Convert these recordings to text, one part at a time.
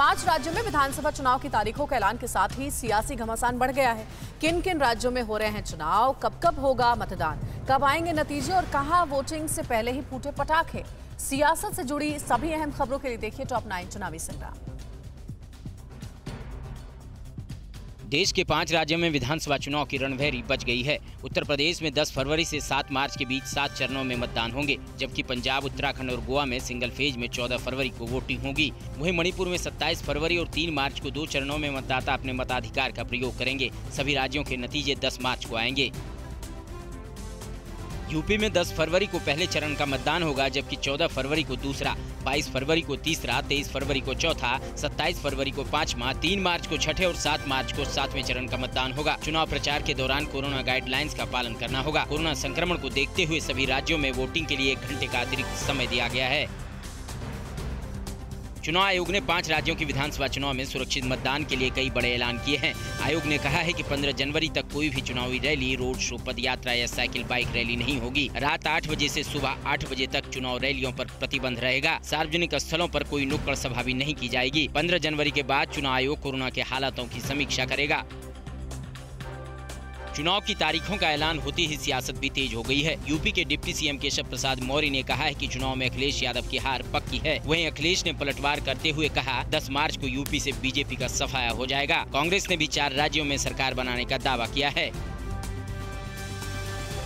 5 राज्यों में विधानसभा चुनाव की तारीखों के ऐलान के साथ ही सियासी घमासान बढ़ गया है। किन किन राज्यों में हो रहे हैं चुनाव, कब कब होगा मतदान, कब आएंगे नतीजे और कहां वोटिंग से पहले ही फूटे पटाखे। सियासत से जुड़ी सभी अहम खबरों के लिए देखिए टॉप 9 चुनावी संग्राम। देश के 5 राज्यों में विधानसभा चुनाव की रणभेरी बच गई है। उत्तर प्रदेश में 10 फरवरी से 7 मार्च के बीच 7 चरणों में मतदान होंगे, जबकि पंजाब, उत्तराखंड और गोवा में सिंगल फेज में 14 फरवरी को वोटिंग होगी। वहीं मणिपुर में 27 फरवरी और 3 मार्च को 2 चरणों में मतदाता अपने मताधिकार का प्रयोग करेंगे। सभी राज्यों के नतीजे 10 मार्च को आएंगे। यूपी में 10 फरवरी को पहले चरण का मतदान होगा, जबकि 14 फरवरी को दूसरा, 22 फरवरी को तीसरा, 23 फरवरी को चौथा, 27 फरवरी को पांचवा, 3 मार्च को छठे और 7 मार्च को 7वें चरण का मतदान होगा। चुनाव प्रचार के दौरान कोरोना गाइडलाइंस का पालन करना होगा। कोरोना संक्रमण को देखते हुए सभी राज्यों में वोटिंग के लिए 1 घंटे का अतिरिक्त समय दिया गया है। चुनाव आयोग ने 5 राज्यों की विधानसभा चुनाव में सुरक्षित मतदान के लिए कई बड़े ऐलान किए हैं। आयोग ने कहा है कि 15 जनवरी तक कोई भी चुनावी रैली, रोड शो, पद यात्रा या साइकिल बाइक रैली नहीं होगी। रात 8 बजे से सुबह 8 बजे तक चुनाव रैलियों पर प्रतिबंध रहेगा। सार्वजनिक स्थलों पर कोई नुक्कड़ सभा भी नहीं की जाएगी। 15 जनवरी के बाद चुनाव आयोग कोरोना के हालातों की समीक्षा करेगा। चुनाव की तारीखों का ऐलान होते ही सियासत भी तेज हो गई है। यूपी के डिप्टी सीएम केशव प्रसाद मौर्य ने कहा है कि चुनाव में अखिलेश यादव की हार पक्की है। वहीं अखिलेश ने पलटवार करते हुए कहा 10 मार्च को यूपी से बीजेपी का सफाया हो जाएगा। कांग्रेस ने भी 4 राज्यों में सरकार बनाने का दावा किया है।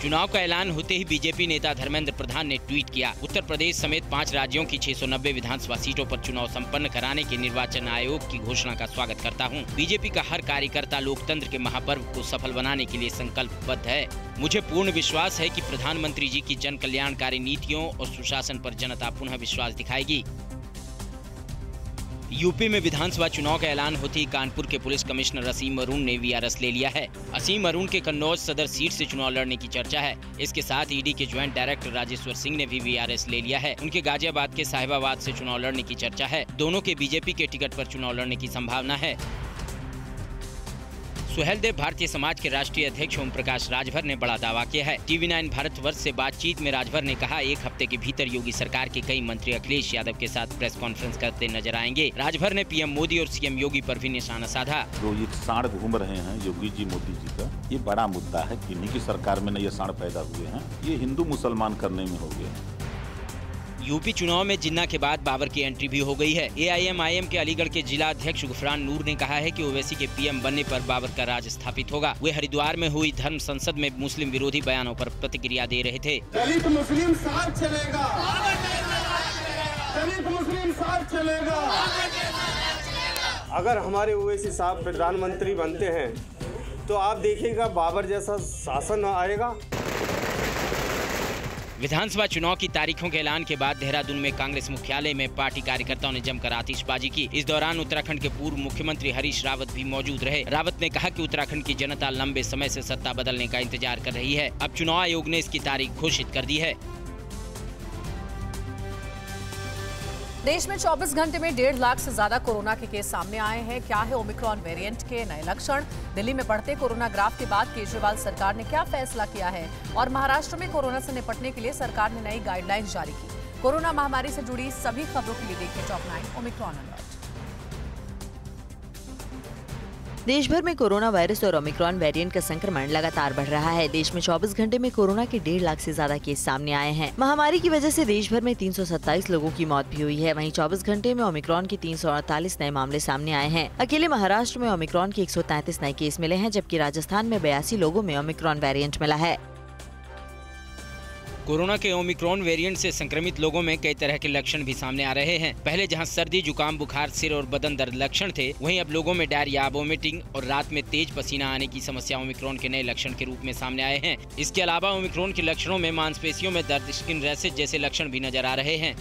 चुनाव का ऐलान होते ही बीजेपी नेता धर्मेंद्र प्रधान ने ट्वीट किया, उत्तर प्रदेश समेत 5 राज्यों की 690 विधानसभा सीटों पर चुनाव संपन्न कराने के निर्वाचन आयोग की घोषणा का स्वागत करता हूं। बीजेपी का हर कार्यकर्ता लोकतंत्र के महापर्व को सफल बनाने के लिए संकल्पबद्ध है। मुझे पूर्ण विश्वास है कि प्रधानमंत्री जी की जन कल्याणकारी नीतियों और सुशासन पर जनता पुनः विश्वास दिखाएगी। यूपी में विधानसभा चुनाव का ऐलान होते ही कानपुर के पुलिस कमिश्नर असीम अरुण ने वीआरएस ले लिया है। असीम अरुण के कन्नौज सदर सीट से चुनाव लड़ने की चर्चा है। इसके साथ ईडी के ज्वाइंट डायरेक्टर राजेश्वर सिंह ने भी वीआरएस ले लिया है। उनके गाजियाबाद के साहिबाबाद से चुनाव लड़ने की चर्चा है। दोनों के बीजेपी के टिकट पर चुनाव लड़ने की संभावना है। सुहेलदेव भारतीय समाज के राष्ट्रीय अध्यक्ष ओम प्रकाश राजभर ने बड़ा दावा किया है। TV9 भारतवर्ष से बातचीत में राजभर ने कहा 1 हफ्ते के भीतर योगी सरकार के कई मंत्री अखिलेश यादव के साथ प्रेस कॉन्फ्रेंस करते नजर आएंगे। राजभर ने पीएम मोदी और सीएम योगी पर भी निशाना साधा। जो ये साढ़ घूम रहे हैं योगी जी मोदी जी का, ये बड़ा मुद्दा है। किन्हीं की सरकार में न ये साढ़ पैदा हुए हैं, ये हिंदू मुसलमान करने में हो गए। यूपी चुनाव में जिन्ना के बाद बाबर की एंट्री भी हो गई है। AIMIM के अलीगढ़ के जिला अध्यक्ष गुफरान नूर ने कहा है कि ओवैसी के पीएम बनने पर बाबर का राज स्थापित होगा। वे हरिद्वार में हुई धर्म संसद में मुस्लिम विरोधी बयानों पर प्रतिक्रिया दे रहे थे। दलित मुस्लिम साथ चलेगा, दलित मुस्लिम साथ चलेगा। अगर हमारे ओवैसी साहब प्रधानमंत्री बनते हैं तो आप देखिएगा बाबर जैसा शासन आएगा। विधानसभा चुनाव की तारीखों के ऐलान के बाद देहरादून में कांग्रेस मुख्यालय में पार्टी कार्यकर्ताओं ने जमकर आतिशबाजी की। इस दौरान उत्तराखंड के पूर्व मुख्यमंत्री हरीश रावत भी मौजूद रहे। रावत ने कहा कि उत्तराखंड की जनता लंबे समय से सत्ता बदलने का इंतजार कर रही है। अब चुनाव आयोग ने इसकी तारीख घोषित कर दी है। देश में 24 घंटे में 1.5 लाख से ज्यादा कोरोना के केस सामने आए हैं। क्या है ओमिक्रॉन वेरिएंट के नए लक्षण? दिल्ली में बढ़ते कोरोना ग्राफ के बाद केजरीवाल सरकार ने क्या फैसला किया है? और महाराष्ट्र में कोरोना से निपटने के लिए सरकार ने नई गाइडलाइंस जारी की। कोरोना महामारी से जुड़ी सभी खबरों के लिए देखिए टॉप 9 ओमिक्रॉन अलर्ट। देश भर में कोरोना वायरस और ओमिक्रॉन वेरिएंट का संक्रमण लगातार बढ़ रहा है। देश में 24 घंटे में कोरोना के 1.5 लाख से ज्यादा केस सामने आए हैं। महामारी की वजह से देश भर में 327 लोगों की मौत भी हुई है। वहीं 24 घंटे में ओमिक्रॉन के 348 नए मामले सामने आए हैं। अकेले महाराष्ट्र में ओमिक्रॉन के 133 नए केस मिले हैं, जबकि राजस्थान में 82 लोगों में ओमिक्रॉन वेरिएंट मिला है। कोरोना के ओमिक्रॉन वेरिएंट से संक्रमित लोगों में कई तरह के लक्षण भी सामने आ रहे हैं। पहले जहां सर्दी, जुकाम, बुखार, सिर और बदन दर्द लक्षण थे, वहीं अब लोगों में डायरिया, वोमिटिंग और रात में तेज पसीना आने की समस्या ओमिक्रॉन के नए लक्षण के रूप में सामने आए हैं। इसके अलावा ओमिक्रॉन के लक्षणों में मांसपेशियों में दर्द, स्किन रैशेज जैसे लक्षण भी नजर आ रहे हैं।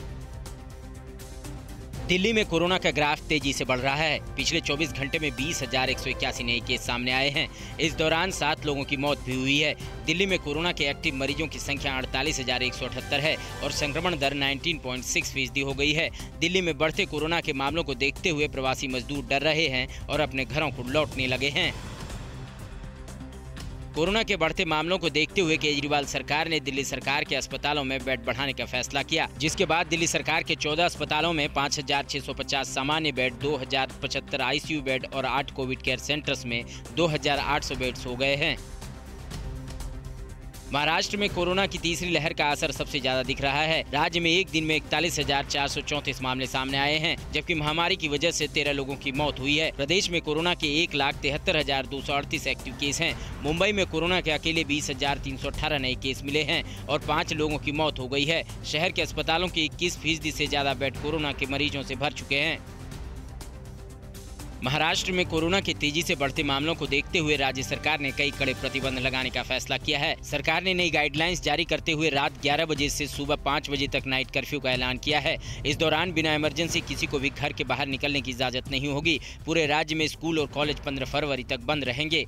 दिल्ली में कोरोना का ग्राफ तेजी से बढ़ रहा है। पिछले 24 घंटे में 20,181 नए केस सामने आए हैं। इस दौरान 7 लोगों की मौत भी हुई है। दिल्ली में कोरोना के एक्टिव मरीजों की संख्या 48,178 है और संक्रमण दर 19.6% हो गई है। दिल्ली में बढ़ते कोरोना के मामलों को देखते हुए प्रवासी मजदूर डर रहे हैं और अपने घरों को लौटने लगे हैं। कोरोना के बढ़ते मामलों को देखते हुए केजरीवाल सरकार ने दिल्ली सरकार के अस्पतालों में बेड बढ़ाने का फैसला किया, जिसके बाद दिल्ली सरकार के 14 अस्पतालों में 5,650 सामान्य बेड, 2,075 ICU बेड और 8 कोविड केयर सेंटर्स में 2,800 बेड्स हो गए हैं। महाराष्ट्र में कोरोना की तीसरी लहर का असर सबसे ज्यादा दिख रहा है। राज्य में एक दिन में 41,434 मामले सामने आए हैं, जबकि महामारी की वजह से 13 लोगों की मौत हुई है। प्रदेश में कोरोना के 1,73,238 एक्टिव केस हैं। मुंबई में कोरोना के अकेले 20,318 नए केस मिले हैं और 5 लोगों की मौत हो गई है। शहर के अस्पतालों के 21% से ज्यादा बेड कोरोना के मरीजों से भर चुके हैं। महाराष्ट्र में कोरोना के तेजी से बढ़ते मामलों को देखते हुए राज्य सरकार ने कई कड़े प्रतिबंध लगाने का फैसला किया है। सरकार ने नई गाइडलाइंस जारी करते हुए रात 11 बजे से सुबह 5 बजे तक नाइट कर्फ्यू का ऐलान किया है। इस दौरान बिना इमरजेंसी किसी को भी घर के बाहर निकलने की इजाजत नहीं होगी। पूरे राज्य में स्कूल और कॉलेज 15 फरवरी तक बंद रहेंगे।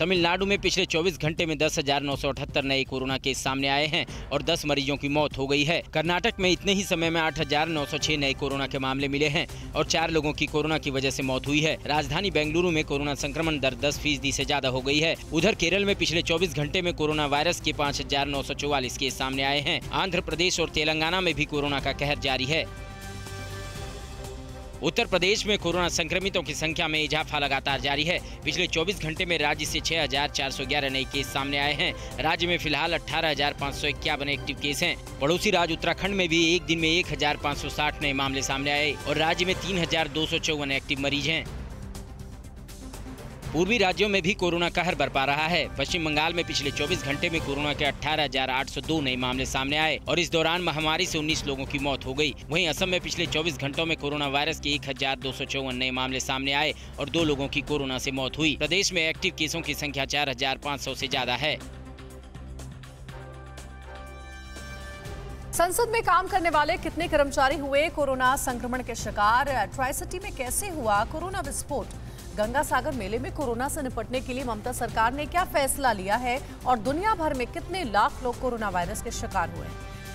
तमिलनाडु में पिछले 24 घंटे में 10,978 नए कोरोना केस सामने आए हैं और 10 मरीजों की मौत हो गई है। कर्नाटक में इतने ही समय में 8,906 नए कोरोना के मामले मिले हैं और 4 लोगों की कोरोना की वजह से मौत हुई है। राजधानी बेंगलुरु में कोरोना संक्रमण दर 10% से ज्यादा हो गई है। उधर केरल में पिछले 24 घंटे में कोरोना वायरस के 5,944 केस सामने आए हैं। आंध्र प्रदेश और तेलंगाना में भी कोरोना का कहर जारी है। उत्तर प्रदेश में कोरोना संक्रमितों की संख्या में इजाफा लगातार जारी है। पिछले 24 घंटे में राज्य से 6,411 नए केस सामने आए हैं। राज्य में फिलहाल 18,551 एक्टिव केस हैं। पड़ोसी राज्य उत्तराखंड में भी एक दिन में 1,560 नए मामले सामने आए और राज्य में 3,254 एक्टिव मरीज हैं। पूर्वी राज्यों में भी कोरोना कहर बरपा रहा है। पश्चिम बंगाल में पिछले 24 घंटे में कोरोना के 18,802 नए मामले सामने आए और इस दौरान महामारी से 19 लोगों की मौत हो गई। वहीं असम में पिछले 24 घंटों में कोरोना वायरस के 1,254 नए मामले सामने आए और 2 लोगों की कोरोना से मौत हुई। प्रदेश में एक्टिव केसों की संख्या 4,500 से ज्यादा है। संसद में काम करने वाले कितने कर्मचारी हुए कोरोना संक्रमण के शिकार? ट्राई सिटी में कैसे हुआ कोरोना विस्फोट? गंगा सागर मेले में कोरोना से निपटने के लिए ममता सरकार ने क्या फैसला लिया है और दुनिया भर में कितने लाख लोग कोरोना वायरस के शिकार हुए?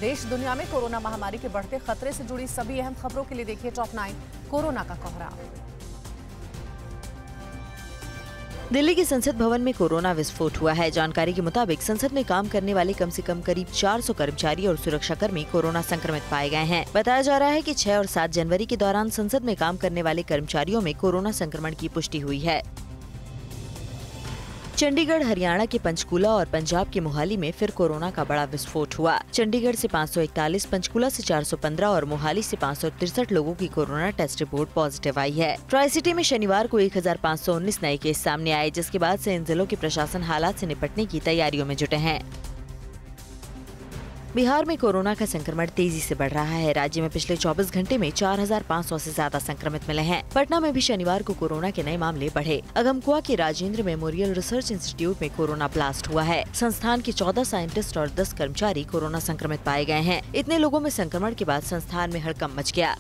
देश दुनिया में कोरोना महामारी के बढ़ते खतरे से जुड़ी सभी अहम खबरों के लिए देखिए टॉप 9 कोरोना का कोहरा। दिल्ली के संसद भवन में कोरोना विस्फोट हुआ है। जानकारी के मुताबिक संसद में काम करने वाले कम से कम करीब 400 कर्मचारी और सुरक्षाकर्मी कोरोना संक्रमित पाए गए हैं। बताया जा रहा है कि 6 और 7 जनवरी के दौरान संसद में काम करने वाले कर्मचारियों में कोरोना संक्रमण की पुष्टि हुई है। चंडीगढ़, हरियाणा के पंचकूला और पंजाब के मोहाली में फिर कोरोना का बड़ा विस्फोट हुआ। चंडीगढ़ से 541, पंचकूला से 415 और मोहाली से 563 लोगों की कोरोना टेस्ट रिपोर्ट पॉजिटिव आई है। ट्राई सिटी में शनिवार को 1,519 नए केस सामने आए, जिसके बाद से इन जिलों के प्रशासन हालात से निपटने की तैयारियों में जुटे हैं। बिहार में कोरोना का संक्रमण तेजी से बढ़ रहा है। राज्य में पिछले 24 घंटे में 4,500 से ज्यादा संक्रमित मिले हैं। पटना में भी शनिवार को कोरोना के नए मामले बढ़े। अगमकुआ के राजेंद्र मेमोरियल रिसर्च इंस्टीट्यूट में कोरोना ब्लास्ट हुआ है। संस्थान के 14 साइंटिस्ट और 10 कर्मचारी कोरोना संक्रमित पाए गए हैं। इतने लोगों में संक्रमण के बाद संस्थान में हड़कंप मच गया।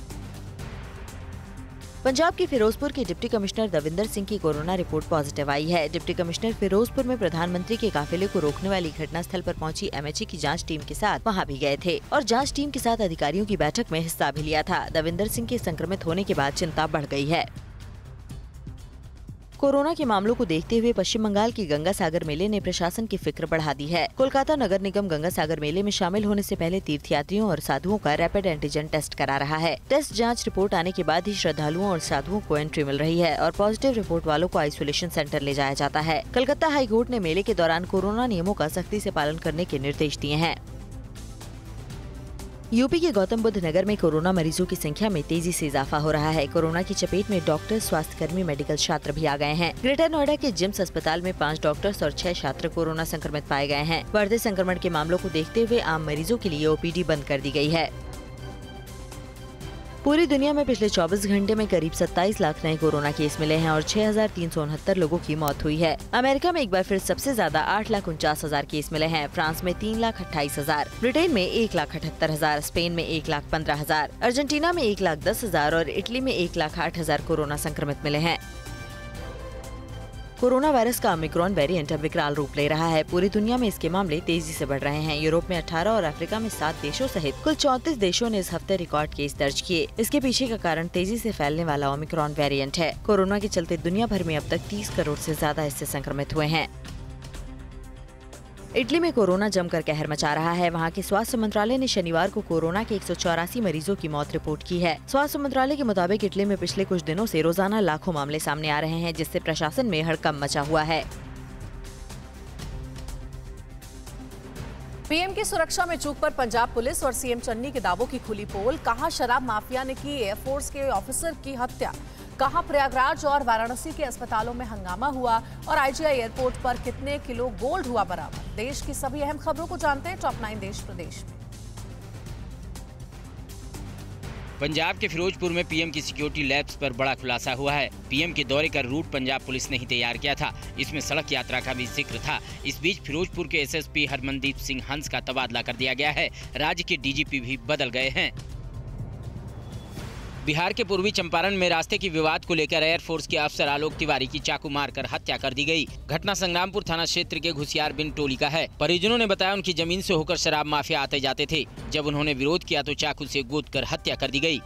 पंजाब के फिरोजपुर के डिप्टी कमिश्नर दविंदर सिंह की कोरोना रिपोर्ट पॉजिटिव आई है। डिप्टी कमिश्नर फिरोजपुर में प्रधानमंत्री के काफिले को रोकने वाली घटना स्थल पर पहुंची MHA की जांच टीम के साथ वहां भी गए थे और जांच टीम के साथ अधिकारियों की बैठक में हिस्सा भी लिया था। दविंदर सिंह के संक्रमित होने के बाद चिंता बढ़ गई है। कोरोना के मामलों को देखते हुए पश्चिम बंगाल की गंगा सागर मेले ने प्रशासन की फिक्र बढ़ा दी है। कोलकाता नगर निगम गंगा सागर मेले में शामिल होने से पहले तीर्थयात्रियों और साधुओं का रैपिड एंटीजन टेस्ट करा रहा है। टेस्ट जांच रिपोर्ट आने के बाद ही श्रद्धालुओं और साधुओं को एंट्री मिल रही है और पॉजिटिव रिपोर्ट वालों को आइसोलेशन सेंटर ले जाया जाता है। कलकत्ता हाईकोर्ट ने मेले के दौरान कोरोना नियमों का सख्ती से पालन करने के निर्देश दिए हैं। यूपी के गौतम बुद्ध नगर में कोरोना मरीजों की संख्या में तेजी से इजाफा हो रहा है। कोरोना की चपेट में डॉक्टर, स्वास्थ्यकर्मी, मेडिकल छात्र भी आ गए हैं। ग्रेटर नोएडा के जिम्स अस्पताल में 5 डॉक्टर्स और 6 छात्र कोरोना संक्रमित पाए गए हैं। बढ़ते संक्रमण के मामलों को देखते हुए आम मरीजों के लिए OPD बंद कर दी गई है। पूरी दुनिया में पिछले 24 घंटे में करीब 27 लाख नए कोरोना केस मिले हैं और 6,369 लोगों की मौत हुई है। अमेरिका में एक बार फिर सबसे ज्यादा 8,49,000 केस मिले हैं। फ्रांस में 3,28,000, ब्रिटेन में 1,78,000, स्पेन में 1,15,000, अर्जेंटीना में 1,10,000 और इटली में 1,08,000 कोरोना संक्रमित मिले हैं। कोरोना वायरस का ओमिक्रॉन वेरिएंट अब विकराल रूप ले रहा है। पूरी दुनिया में इसके मामले तेजी से बढ़ रहे हैं। यूरोप में 18 और अफ्रीका में 7 देशों सहित कुल 34 देशों ने इस हफ्ते रिकॉर्ड केस दर्ज किए। इसके पीछे का कारण तेजी से फैलने वाला ओमिक्रॉन वेरिएंट है। कोरोना के चलते दुनिया भर में अब तक 30 करोड़ से ज्यादा इससे संक्रमित हुए हैं। इटली में कोरोना जमकर कहर मचा रहा है। वहां के स्वास्थ्य मंत्रालय ने शनिवार को कोरोना के 184 मरीजों की मौत रिपोर्ट की है। स्वास्थ्य मंत्रालय के मुताबिक इटली में पिछले कुछ दिनों से रोजाना लाखों मामले सामने आ रहे हैं, जिससे प्रशासन में हड़कंप मचा हुआ है। पीएम की सुरक्षा में चूक पर पंजाब पुलिस और सीएम चन्नी के दावों की खुली पोल। कहां शराब माफिया ने की एयरफोर्स के ऑफिसर की हत्या, कहां प्रयागराज और वाराणसी के अस्पतालों में हंगामा हुआ और आईजीआई एयरपोर्ट पर कितने किलो गोल्ड हुआ बरामद। देश की सभी अहम खबरों को जानते हैं टॉप 9 देश प्रदेश में। पंजाब के फिरोजपुर में पीएम की सिक्योरिटी लैब्स पर बड़ा खुलासा हुआ है। पीएम के दौरे का रूट पंजाब पुलिस ने ही तैयार किया था। इसमें सड़क यात्रा का भी जिक्र था। इस बीच फिरोजपुर के एसएसपी हरमनदीप सिंह हंस का तबादला कर दिया गया है। राज्य के डीजीपी भी बदल गए हैं। बिहार के पूर्वी चंपारण में रास्ते की विवाद को लेकर एयरफोर्स के अफसर आलोक तिवारी की चाकू मारकर हत्या कर दी गई। घटना संग्रामपुर थाना क्षेत्र के घुसियार बिन टोली का है। परिजनों ने बताया उनकी जमीन से होकर शराब माफिया आते जाते थे। जब उन्होंने विरोध किया तो चाकू से गोदकर हत्या कर दी गई।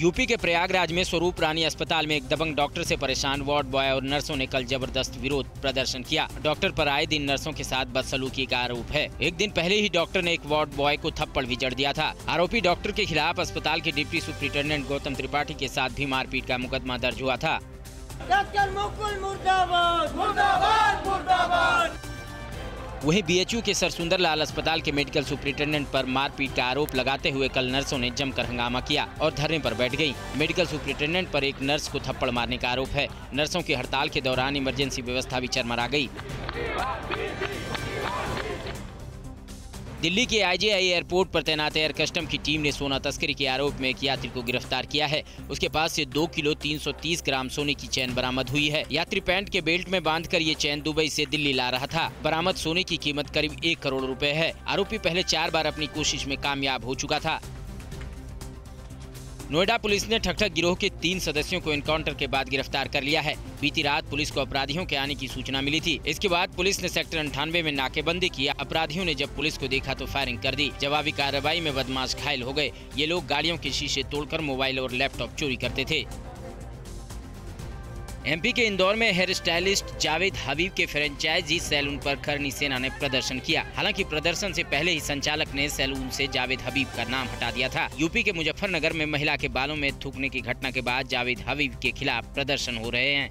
यूपी के प्रयागराज में स्वरूप रानी अस्पताल में एक दबंग डॉक्टर से परेशान वार्ड बॉय और नर्सों ने कल जबरदस्त विरोध प्रदर्शन किया। डॉक्टर पर आए दिन नर्सों के साथ बदसलूकी का आरोप है। एक दिन पहले ही डॉक्टर ने एक वार्ड बॉय को थप्पड़ भी जड़ दिया था। आरोपी डॉक्टर के खिलाफ अस्पताल के डिप्टी सुप्रिंटेंडेंट गौतम त्रिपाठी के साथ भी मारपीट का मुकदमा दर्ज हुआ था। वहीं बीएचयू के सरसुंदर लाल अस्पताल के मेडिकल सुपरिटेंडेंट पर मारपीट का आरोप लगाते हुए कल नर्सों ने जमकर हंगामा किया और धरने पर बैठ गईं। मेडिकल सुपरिटेंडेंट पर एक नर्स को थप्पड़ मारने का आरोप है। नर्सों की हड़ताल के दौरान इमरजेंसी व्यवस्था भी चरमरा गई। दिल्ली के आईजीआई एयरपोर्ट पर तैनात एयर कस्टम की टीम ने सोना तस्करी के आरोप में एक यात्री को गिरफ्तार किया है। उसके पास से 2 किलो 330 ग्राम सोने की चैन बरामद हुई है। यात्री पैंट के बेल्ट में बांधकर ये चैन दुबई से दिल्ली ला रहा था। बरामद सोने की कीमत करीब 1 करोड़ रुपए है। आरोपी पहले 4 बार अपनी कोशिश में कामयाब हो चुका था। नोएडा पुलिस ने ठकठक गिरोह के 3 सदस्यों को एनकाउंटर के बाद गिरफ्तार कर लिया है। बीती रात पुलिस को अपराधियों के आने की सूचना मिली थी। इसके बाद पुलिस ने सेक्टर 98 में नाकेबंदी किया। अपराधियों ने जब पुलिस को देखा तो फायरिंग कर दी। जवाबी कार्रवाई में बदमाश घायल हो गए। ये लोग गाड़ियों के शीशे तोड़कर मोबाइल और लैपटॉप चोरी करते थे। एमपी के इंदौर में हेयर स्टाइलिस्ट जावेद हबीब के फ्रेंचाइजी सैलून पर करनी सेना ने प्रदर्शन किया। हालांकि प्रदर्शन से पहले ही संचालक ने सैलून से जावेद हबीब का नाम हटा दिया था। यूपी के मुजफ्फरनगर में महिला के बालों में थूकने की घटना के बाद जावेद हबीब के खिलाफ प्रदर्शन हो रहे हैं।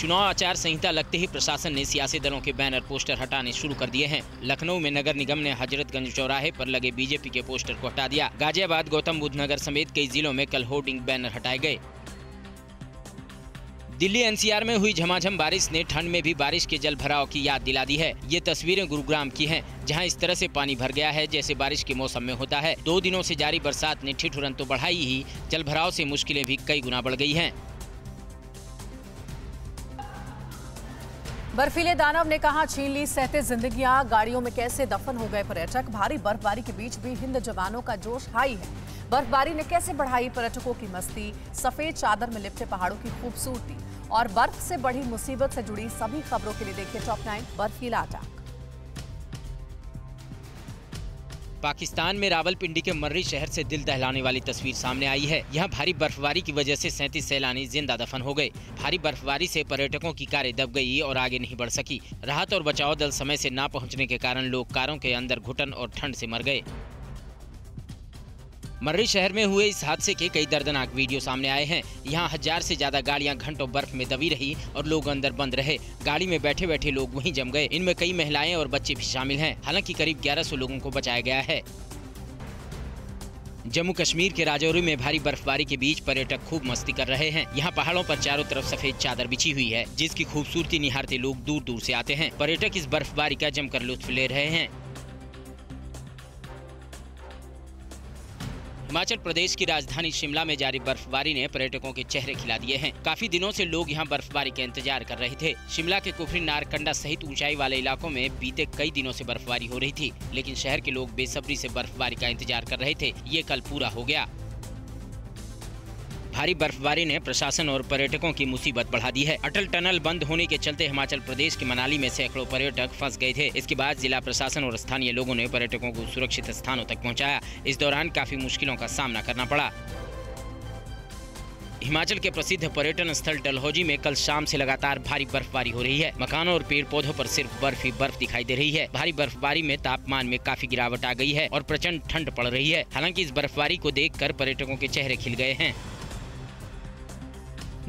चुनाव आचार संहिता लगते ही प्रशासन ने सियासी दलों के बैनर पोस्टर हटाने शुरू कर दिए हैं। लखनऊ में नगर निगम ने हजरतगंज चौराहे पर लगे बीजेपी के पोस्टर को हटा दिया। गाजियाबाद, गौतम बुद्ध नगर समेत कई जिलों में कल होर्डिंग बैनर हटाए गए। दिल्ली एनसीआर में हुई झमाझम बारिश ने ठंड में भी बारिश के जल भराव की याद दिला दी है। ये तस्वीरें गुरुग्राम की हैं, जहां इस तरह से पानी भर गया है जैसे बारिश के मौसम में होता है। 2 दिनों से जारी बरसात ने ठिठुरन तो बढ़ाई ही, जल भराव से मुश्किलें भी कई गुना बढ़ गई हैं। बर्फीले दानव ने कहा छीन ली सहते जिंदगियां, गाड़ियों में कैसे दफन हो गए पर्यटक। भारी बर्फबारी के बीच भी हिंद जवानों का जोश हाई है। बर्फबारी ने कैसे बढ़ाई पर्यटकों की मस्ती, सफेद चादर में लिपटे पहाड़ों की खूबसूरती और बर्फ से बढ़ी मुसीबत से जुड़ी सभी खबरों के लिए देखिए टॉप 9 बर्फीला अटैक। पाकिस्तान में रावलपिंडी के मर्री शहर से दिल दहलाने वाली तस्वीर सामने आई है। यहाँ भारी बर्फबारी की वजह से 37 सैलानी जिंदा दफन हो गए। भारी बर्फबारी से पर्यटकों की कारें दब गई और आगे नहीं बढ़ सकी। राहत और बचाव दल समय से ना पहुँचने के कारण लोग कारों के अंदर घुटन और ठंड से मर गए। मर्री शहर में हुए इस हादसे के कई दर्दनाक वीडियो सामने आए हैं। यहाँ 1000 से ज्यादा गाड़ियाँ घंटों बर्फ में दबी रही और लोग अंदर बंद रहे। गाड़ी में बैठे बैठे लोग वहीं जम गए। इनमें कई महिलाएं और बच्चे भी शामिल हैं। हालांकि करीब 1100 लोगों को बचाया गया है। जम्मू कश्मीर के राजौरी में भारी बर्फबारी के बीच पर्यटक खूब मस्ती कर रहे हैं। यहाँ पहाड़ों पर चारों तरफ सफेद चादर बिछी हुई है, जिसकी खूबसूरती निहारते लोग दूर दूर से आते हैं। पर्यटक इस बर्फबारी का जमकर लुत्फ ले रहे हैं। हिमाचल प्रदेश की राजधानी शिमला में जारी बर्फबारी ने पर्यटकों के चेहरे खिला दिए हैं। काफी दिनों से लोग यहां बर्फबारी का इंतजार कर रहे थे। शिमला के कुफरी, नारकंडा सहित ऊंचाई वाले इलाकों में बीते कई दिनों से बर्फबारी हो रही थी, लेकिन शहर के लोग बेसब्री से बर्फबारी का इंतजार कर रहे थे। ये कल पूरा हो गया। भारी बर्फबारी ने प्रशासन और पर्यटकों की मुसीबत बढ़ा दी है। अटल टनल बंद होने के चलते हिमाचल प्रदेश के मनाली में सैकड़ों पर्यटक फंस गए थे। इसके बाद जिला प्रशासन और स्थानीय लोगों ने पर्यटकों को सुरक्षित स्थानों तक पहुँचाया। इस दौरान काफी मुश्किलों का सामना करना पड़ा। हिमाचल के प्रसिद्ध पर्यटन स्थल डलहौजी में कल शाम से लगातार भारी बर्फबारी हो रही है। मकानों और पेड़ पौधों पर सिर्फ बर्फ ही बर्फ दिखाई दे रही है। भारी बर्फबारी में तापमान में काफी गिरावट आ गई है और प्रचंड ठंड पड़ रही है। हालांकि इस बर्फबारी को देखकर पर्यटकों के चेहरे खिल गए हैं।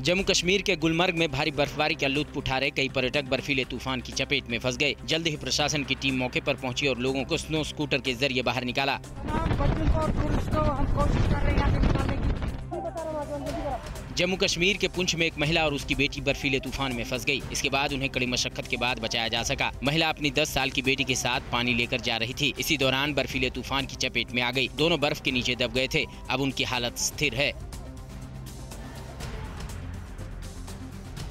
जम्मू कश्मीर के गुलमर्ग में भारी बर्फबारी का लुत्फ उठा रहे कई पर्यटक बर्फीले तूफान की चपेट में फंस गए। जल्द ही प्रशासन की टीम मौके पर पहुंची और लोगों को स्नो स्कूटर के जरिए बाहर निकाला। जम्मू कश्मीर के पुंछ में एक महिला और उसकी बेटी बर्फीले तूफान में फंस गई। इसके बाद उन्हें कड़ी मशक्कत के बाद बचाया जा सका। महिला अपनी 10 साल की बेटी के साथ पानी लेकर जा रही थी। इसी दौरान बर्फीले तूफान की चपेट में आ गई। दोनों बर्फ के नीचे दब गए थे। अब उनकी हालत स्थिर है।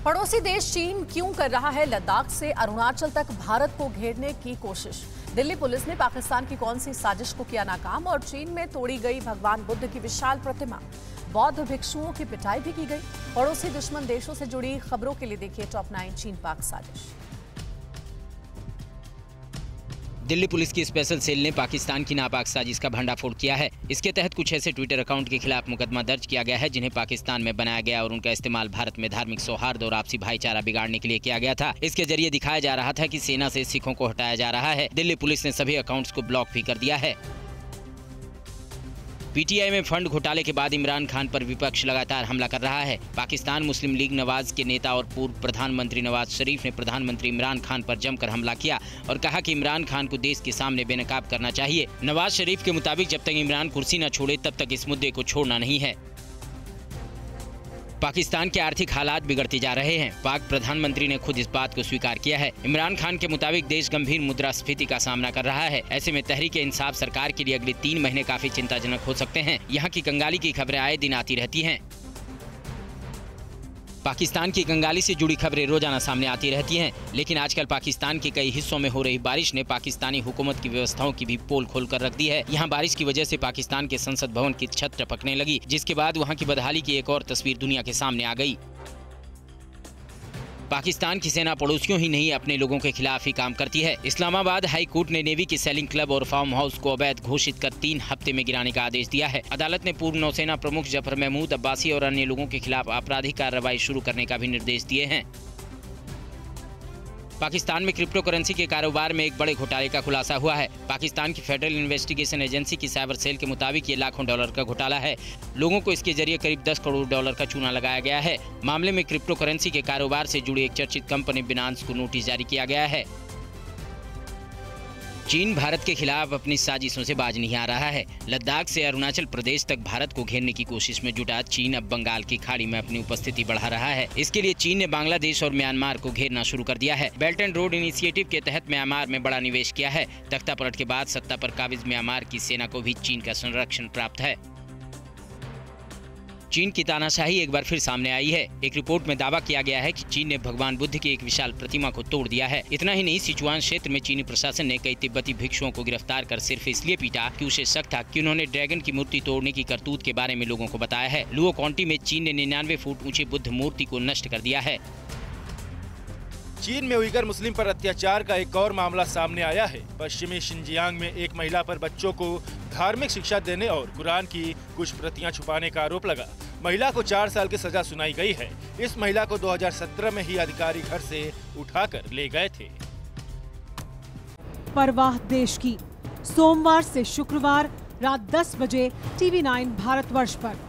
पड़ोसी देश चीन क्यों कर रहा है लद्दाख से अरुणाचल तक भारत को घेरने की कोशिश? दिल्ली पुलिस ने पाकिस्तान की कौन सी साजिश को किया नाकाम? और चीन में तोड़ी गई भगवान बुद्ध की विशाल प्रतिमा, बौद्ध भिक्षुओं की पिटाई भी की गई। पड़ोसी दुश्मन देशों से जुड़ी खबरों के लिए देखिए टॉप 9 चीन पाक साजिश। दिल्ली पुलिस की स्पेशल सेल ने पाकिस्तान की नापाक साजिश का भंडाफोड़ किया है। इसके तहत कुछ ऐसे ट्विटर अकाउंट के खिलाफ मुकदमा दर्ज किया गया है जिन्हें पाकिस्तान में बनाया गया और उनका इस्तेमाल भारत में धार्मिक सौहार्द और आपसी भाईचारा बिगाड़ने के लिए किया गया था। इसके जरिए दिखाया जा रहा था कि सेना से सिखों को हटाया जा रहा है। दिल्ली पुलिस ने सभी अकाउंट्स को ब्लॉक भी कर दिया है। पीटीआई में फंड घोटाले के बाद इमरान खान पर विपक्ष लगातार हमला कर रहा है। पाकिस्तान मुस्लिम लीग नवाज के नेता और पूर्व प्रधानमंत्री नवाज शरीफ ने प्रधानमंत्री इमरान खान पर जमकर हमला किया और कहा कि इमरान खान को देश के सामने बेनकाब करना चाहिए। नवाज शरीफ के मुताबिक जब तक इमरान कुर्सी न छोड़े तब तक इस मुद्दे को छोड़ना नहीं है। पाकिस्तान के आर्थिक हालात बिगड़ते जा रहे हैं। पाक प्रधानमंत्री ने खुद इस बात को स्वीकार किया है। इमरान खान के मुताबिक देश गंभीर मुद्रास्फीति का सामना कर रहा है। ऐसे में तहरीक-ए-इंसाफ सरकार के लिए अगले 3 महीने काफी चिंताजनक हो सकते हैं। यहाँ की कंगाली की खबरें आए दिन आती रहती हैं। पाकिस्तान की कंगाली से जुड़ी खबरें रोजाना सामने आती रहती हैं, लेकिन आजकल पाकिस्तान के कई हिस्सों में हो रही बारिश ने पाकिस्तानी हुकूमत की व्यवस्थाओं की भी पोल खोल कर रख दी है। यहाँ बारिश की वजह से पाकिस्तान के संसद भवन की छत टपकने लगी, जिसके बाद वहाँ की बदहाली की एक और तस्वीर दुनिया के सामने आ गई। पाकिस्तान की सेना पड़ोसियों ही नहीं अपने लोगों के खिलाफ ही काम करती है। इस्लामाबाद हाई कोर्ट ने नेवी की सेलिंग क्लब और फार्म हाउस को अवैध घोषित कर 3 हफ्ते में गिराने का आदेश दिया है। अदालत ने पूर्व नौसेना प्रमुख जफर महमूद अब्बासी और अन्य लोगों के खिलाफ आपराधिक कार्रवाई शुरू करने का भी निर्देश दिए हैं। पाकिस्तान में क्रिप्टो करेंसी के कारोबार में एक बड़े घोटाले का खुलासा हुआ है। पाकिस्तान की फेडरल इन्वेस्टिगेशन एजेंसी की साइबर सेल के मुताबिक ये लाखों डॉलर का घोटाला है। लोगों को इसके जरिए करीब 10 करोड़ डॉलर का चूना लगाया गया है। मामले में क्रिप्टो करेंसी के कारोबार से जुड़ी एक चर्चित कंपनी बिनांस को नोटिस जारी किया गया है। चीन भारत के खिलाफ अपनी साजिशों से बाज नहीं आ रहा है। लद्दाख से अरुणाचल प्रदेश तक भारत को घेरने की कोशिश में जुटा चीन अब बंगाल की खाड़ी में अपनी उपस्थिति बढ़ा रहा है। इसके लिए चीन ने बांग्लादेश और म्यांमार को घेरना शुरू कर दिया है। बेल्ट एंड रोड इनिशिएटिव के तहत म्यांमार में बड़ा निवेश किया है। तख्तापलट के बाद सत्ता पर काबिज म्यांमार की सेना को भी चीन का संरक्षण प्राप्त है। चीन की तानाशाही एक बार फिर सामने आई है। एक रिपोर्ट में दावा किया गया है कि चीन ने भगवान बुद्ध की एक विशाल प्रतिमा को तोड़ दिया है। इतना ही नहीं, सिचुआन क्षेत्र में चीनी प्रशासन ने कई तिब्बती भिक्षुओं को गिरफ्तार कर सिर्फ इसलिए पीटा कि उसे शक था कि उन्होंने ड्रैगन की मूर्ति तोड़ने की करतूत के बारे में लोगों को बताया है। लुओ काउंटी में चीन ने 99 फुट ऊंची बुद्ध मूर्ति को नष्ट कर दिया है। चीन में उइगर मुस्लिम पर अत्याचार का एक और मामला सामने आया है। पश्चिमी शिनजियांग में एक महिला पर बच्चों को धार्मिक शिक्षा देने और कुरान की कुछ प्रतियां छुपाने का आरोप लगा। महिला को 4 साल की सजा सुनाई गई है। इस महिला को 2017 में ही अधिकारी घर से उठाकर ले गए थे। परवाह देश की, सोमवार से शुक्रवार रात 10 बजे TV9 भारतवर्ष पर।